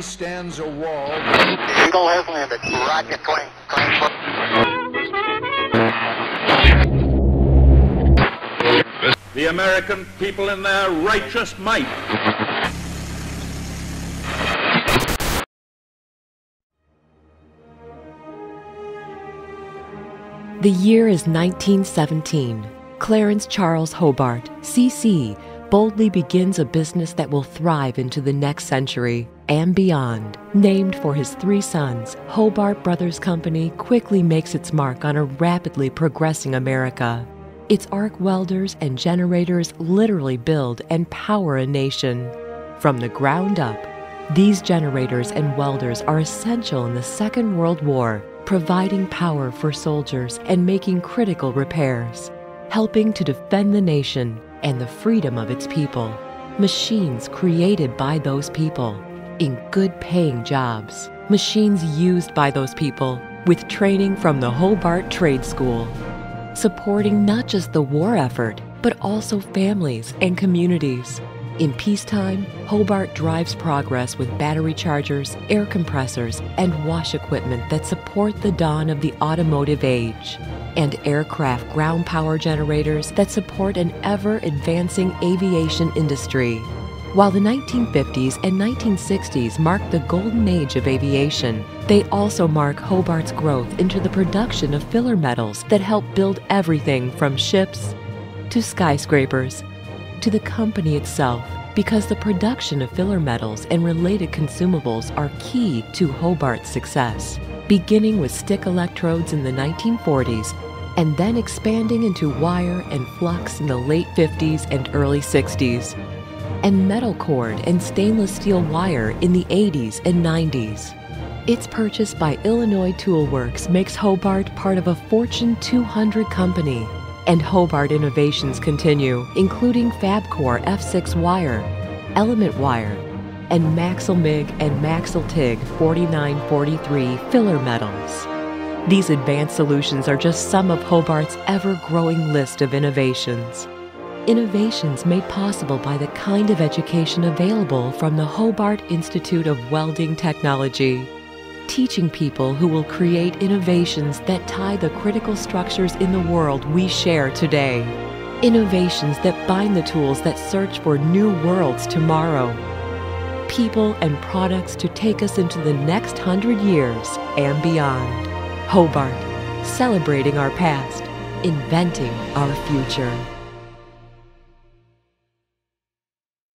Ready stands a wall. Eagle has landed. Roger, clean. The American people in their righteous might. The year is 1917. Clarence Charles Hobart, CC, boldly begins a business that will thrive into the next century and beyond. Named for his three sons, Hobart Brothers Company quickly makes its mark on a rapidly progressing America. Its arc welders and generators literally build and power a nation. From the ground up, these generators and welders are essential in the Second World War, providing power for soldiers and making critical repairs, helping to defend the nation and the freedom of its people. Machines created by those people in good-paying jobs. Machines used by those people with training from the Hobart Trade School, supporting not just the war effort, but also families and communities. In peacetime, Hobart drives progress with battery chargers, air compressors, and wash equipment that support the dawn of the automotive age, and aircraft ground power generators that support an ever-advancing aviation industry. While the 1950s and 1960s marked the golden age of aviation, they also mark Hobart's growth into the production of filler metals that help build everything from ships to skyscrapers, to the company itself, because the production of filler metals and related consumables are key to Hobart's success, beginning with stick electrodes in the 1940s and then expanding into wire and flux in the late 50s and early 60s, and metal cord and stainless steel wire in the 80s and 90s. Its purchase by Illinois Tool Works makes Hobart part of a Fortune 200 company, and Hobart innovations continue, including FabCore F6 wire, Element wire, and Maxil MIG and Maxil TIG 4943 filler metals. These advanced solutions are just some of Hobart's ever-growing list of innovations. Innovations made possible by the kind of education available from the Hobart Institute of Welding Technology, teaching people who will create innovations that tie the critical structures in the world we share today. Innovations that bind the tools that search for new worlds tomorrow. People and products to take us into the next 100 years and beyond. Hobart, celebrating our past, inventing our future.